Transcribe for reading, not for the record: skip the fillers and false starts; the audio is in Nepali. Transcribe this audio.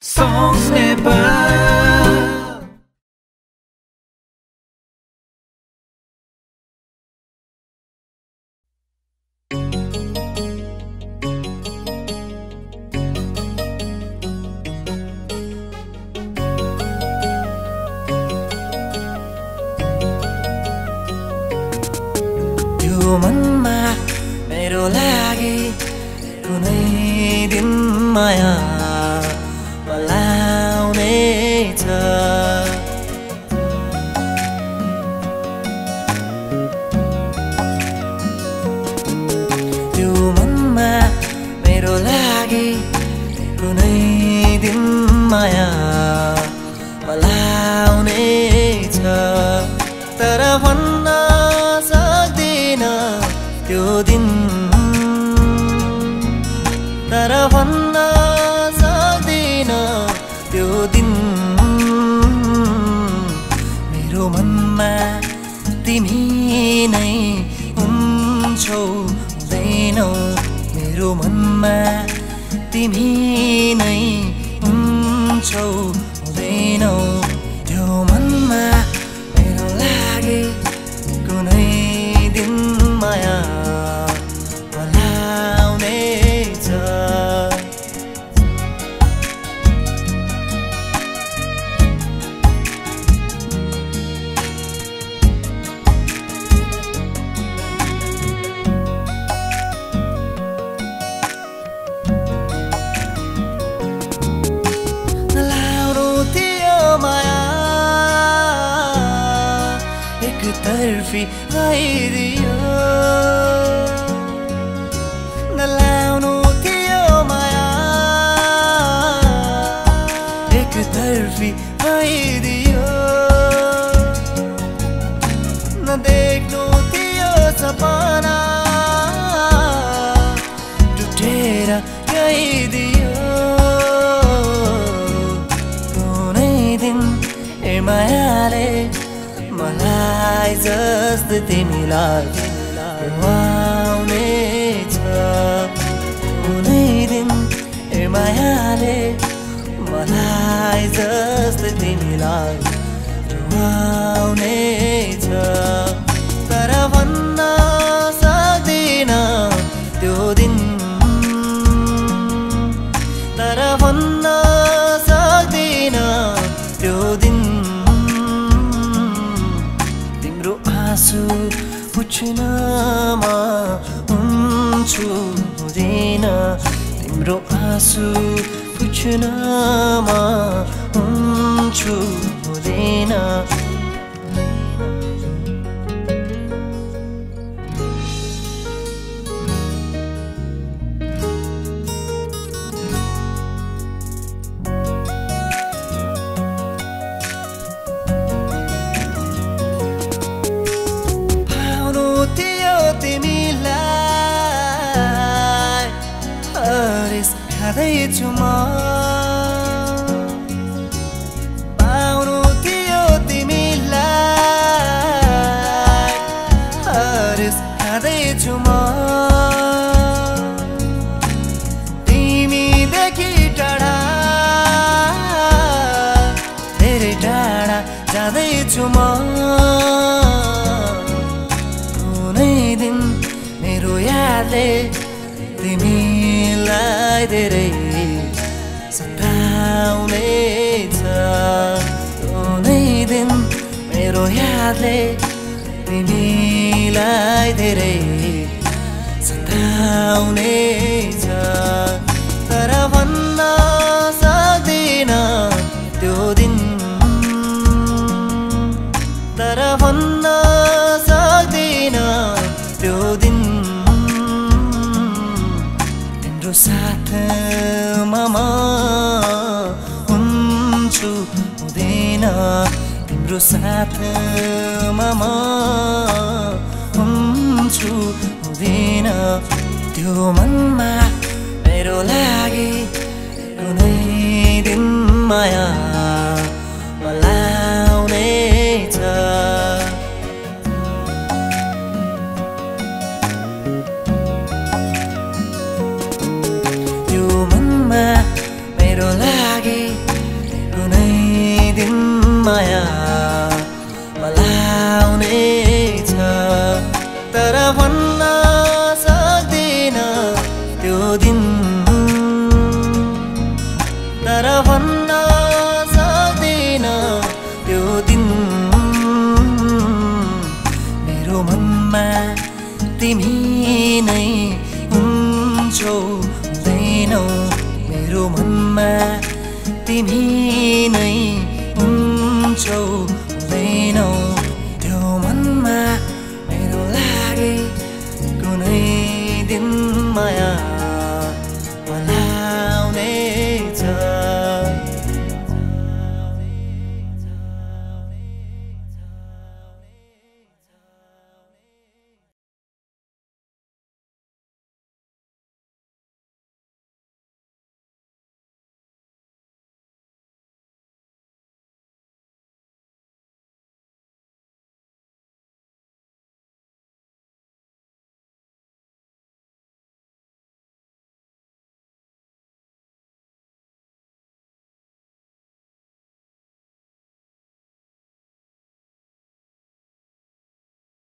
Songs Nepal त्यो मन मा मेरो लागि कुनै दिन माया बोलाउनेछ त्यो मन मा मेरो लागि कुनै दिन माया बोलाउनेछ तर भन्न सक्दिन त्यो दिन तर भन्न सक्दिन त्यो दिन मेरो मनमा तिमी नै हुन्छौ हुँदैनौ मेरो मनमा तिमी नै हुन्छौ हुँदैनौ त्यो मनमा मेरो लागि कुनै दिन माया एकतर्फी आइदियो नलाउनु थियो माया एकतर्फी आइदियो नदेख्नु थियो सपना टुटेर गइदियो कुनै दिन ए मायाले मलाई जस्तै तिमीलाई रुवाउनेछ कुनै दिन ए मायाले मलाई जस्तै तिमीलाई रुवाउनेछ तर भन्न सक्दिन त्यो दिन तर भन्न सक्दिन त्यो दिन आँसु पुछ्न म हुन्छु हुँदैन तिम्रो आँसु पुछ्न म हुन्छु हुँदैन पाउनु थियो तिमीलाई हरेस खाँदैछु म तिमीदेखि टाढा धेरै टाढा जाँदैछु म कुनै दिन मेरो यादले तिमीलाई धेरै सताउनेछ कुनै दिन मेरो यादले तिमीलाई धेरै सताउनेछ तर भन्न सक्दिन त्यो दिन तर भन्न सक्दिन त्यो दिन साथमा म हुन्छु हुँदैन तिम्रो साथमा म हुन्छु हुँदैन त्यो मनमा मेरो लागि कुनै दिन माया बोलाउनेछ मेरो लागि माया मलाउने छ तर भन्न सक्दिन त्यो दिन तर भन्न सक्दिन त्यो दिन मेरो मनमा तिमी नै हुन्छौ हुँदैनौ मेरो मनमा तिमी नै हुन्छौ।